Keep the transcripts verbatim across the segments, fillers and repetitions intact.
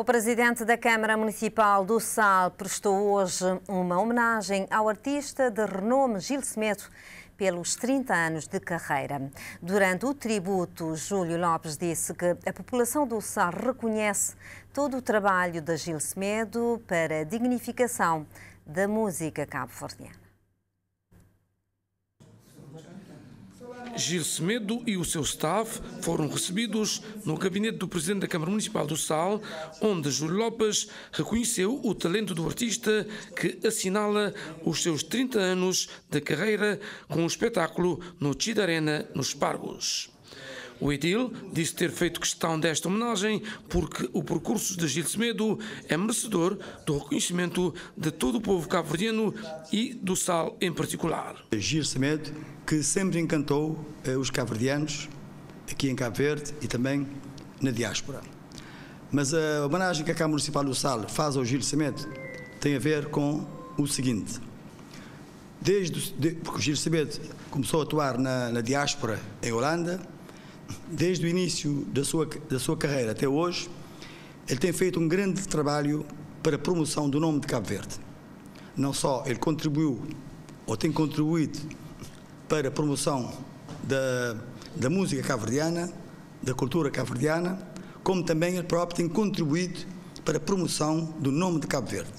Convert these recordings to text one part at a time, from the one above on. O presidente da Câmara Municipal do Sal prestou hoje uma homenagem ao artista de renome Gil Semedo pelos trinta anos de carreira. Durante o tributo, Júlio Lopes disse que a população do Sal reconhece todo o trabalho de Gil Semedo para a dignificação da música cabo-verdiana. Gil Semedo e o seu staff foram recebidos no gabinete do presidente da Câmara Municipal do Sal, onde Júlio Lopes reconheceu o talento do artista que assinala os seus trinta anos de carreira com o espetáculo no Chidarena, nos Pargos. O edil disse ter feito questão desta homenagem porque o percurso de Gil Semedo é merecedor do reconhecimento de todo o povo cabo-verdiano e do Sal em particular. Gil Semedo, que sempre encantou os cabo-verdianos aqui em Cabo Verde e também na diáspora. Mas a homenagem que a Câmara Municipal do Sal faz ao Gil Semedo tem a ver com o seguinte. Desde, de, porque o Gil Semedo começou a atuar na, na diáspora em Holanda. Desde o início da sua, da sua carreira até hoje, ele tem feito um grande trabalho para a promoção do nome de Cabo Verde. Não só ele contribuiu, ou tem contribuído, para a promoção da, da música cabo-verdiana, da cultura cabo-verdiana, como também ele próprio tem contribuído para a promoção do nome de Cabo Verde.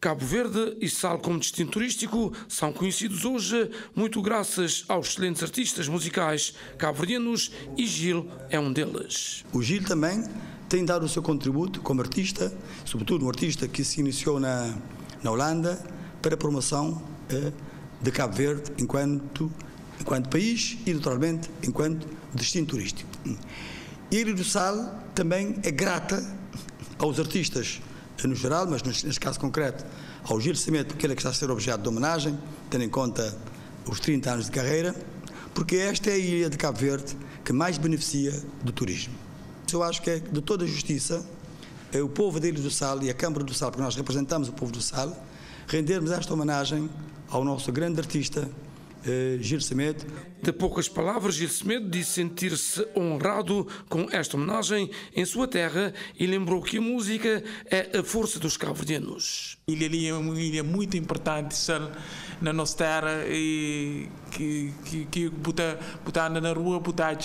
Cabo Verde e Sal como destino turístico são conhecidos hoje muito graças aos excelentes artistas musicais cabo-verdianos e Gil é um deles. O Gil também tem dado o seu contributo como artista, sobretudo um artista que se iniciou na, na Holanda, para a promoção eh, de Cabo Verde enquanto, enquanto país e, naturalmente, enquanto destino turístico. E a Ilha do Sal também é grata aos artistas no geral, mas neste caso concreto, ao Gil Semedo, porque ele é que está a ser objeto de homenagem, tendo em conta os trinta anos de carreira, porque esta é a ilha de Cabo Verde que mais beneficia do turismo. Eu acho que é de toda a justiça, é o povo da Ilha do Sal e a Câmara do Sal, porque nós representamos o povo do Sal, rendermos esta homenagem ao nosso grande artista, Gil Semedo. De poucas palavras, Gil Semedo disse sentir-se honrado com esta homenagem em sua terra e lembrou que a música é a força dos cabo-verdianos. Ele ali é uma ilha muito importante na nossa terra e que, que, que botar, botar na rua, botar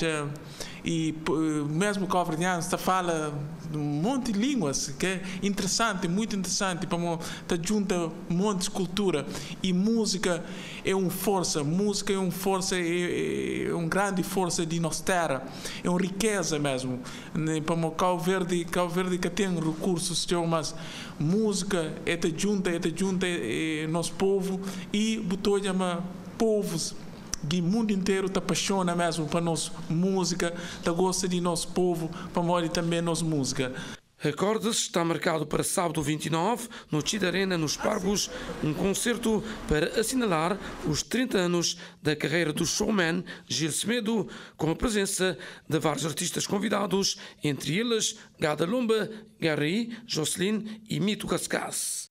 e mesmo cabo-verdiano se fala um monte de línguas, que é interessante, muito interessante, para estar junto a um monte de cultura. E música é uma força, música é uma força, é, é uma grande força de nossa terra, é uma riqueza mesmo. Para o Cabo Verde, Cabo Verde que tem recursos, mas música é estar junto, é estar junto é, é nosso povo e botou chama povos. O mundo inteiro te apaixona mesmo para a nossa música, te gosta de nosso povo, para morrer também a nossa música. Recorda-se, está marcado para sábado vinte e nove, no Chidarena, nos Pargos, um concerto para assinalar os trinta anos da carreira do showman Gil Semedo, com a presença de vários artistas convidados, entre eles Gada Lumba, Gary, Jocelyn e Mito Cascasse.